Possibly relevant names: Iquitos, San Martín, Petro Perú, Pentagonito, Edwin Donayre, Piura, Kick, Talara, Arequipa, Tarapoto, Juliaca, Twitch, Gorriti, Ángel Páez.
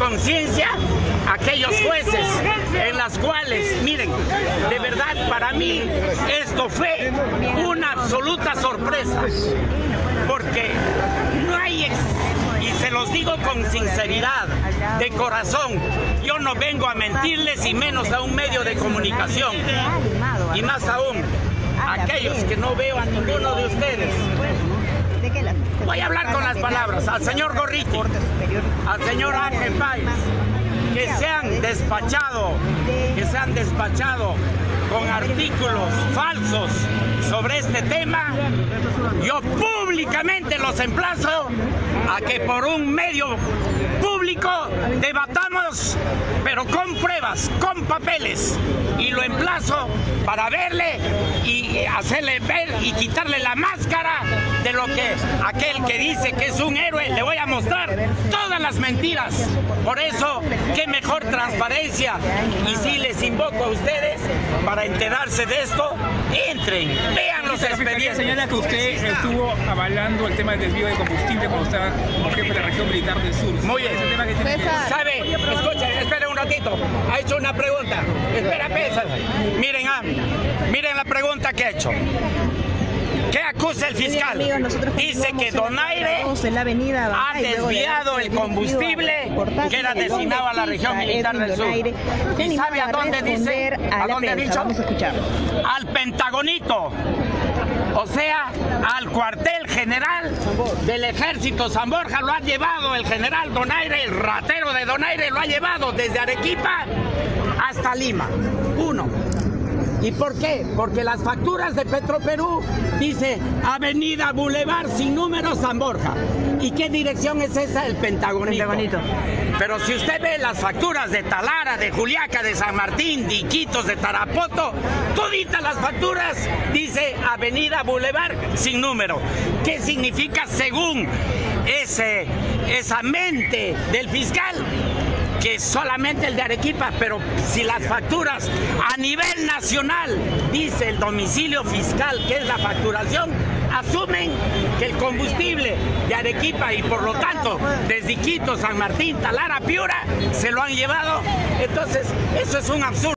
conciencia a aquellos jueces en las cuales, miren, de verdad para mí esto fue una absoluta sorpresa, porque no hay, y se los digo con sinceridad, de corazón, yo no vengo a mentirles y menos a un medio de comunicación, y más aún a aquellos que no veo a ninguno de ustedes. Voy a hablar con las palabras al señor Gorriti, al señor Ángel Páez, que se han despachado con artículos falsos sobre este tema. Yo públicamente los emplazo a que por un medio público debatamos, pero con pruebas, con papeles, y lo emplazo para verle y hacerle ver y quitarle la máscara de lo que aquel que dice que es un héroe. Le voy a mostrar todas las mentiras. Por eso, qué mejor transparencia. Y sí les invoco a ustedes, para enterarse de esto, entren, vean los expedientes. Señala que usted estuvo avalando el tema del desvío de combustible cuando estaba como jefe de la región militar del sur. Muy bien. ¿Sabe? Escuchen, esperen un ratito. Ha hecho una pregunta. Espera, pesa. Miren, miren la pregunta que ha hecho. ¿Qué acusa el fiscal? Dice que Donayre ha desviado el combustible que era destinado a la región militar del sur. ¿Y sabe a dónde dice? ¿A dónde ha dicho? Al Pentagonito. O sea, al cuartel general del ejército San Borja lo ha llevado el general Donayre, el ratero de Donayre, lo ha llevado desde Arequipa hasta Lima. Uno. ¿Y por qué? Porque las facturas de Petro Perú dice Avenida Boulevard sin número San Borja. ¿Y qué dirección es esa? El Pentagonito. Pero si usted ve las facturas de Talara, de Juliaca, de San Martín, de Iquitos, de Tarapoto, toditas las facturas dice Avenida Boulevard sin número. ¿Qué significa según esa mente del fiscal? Que solamente el de Arequipa, pero si las facturas a nivel nacional, dice el domicilio fiscal, que es la facturación, asumen que el combustible de Arequipa y por lo tanto desde Iquitos, San Martín, Talara, Piura, se lo han llevado. Entonces, eso es un absurdo.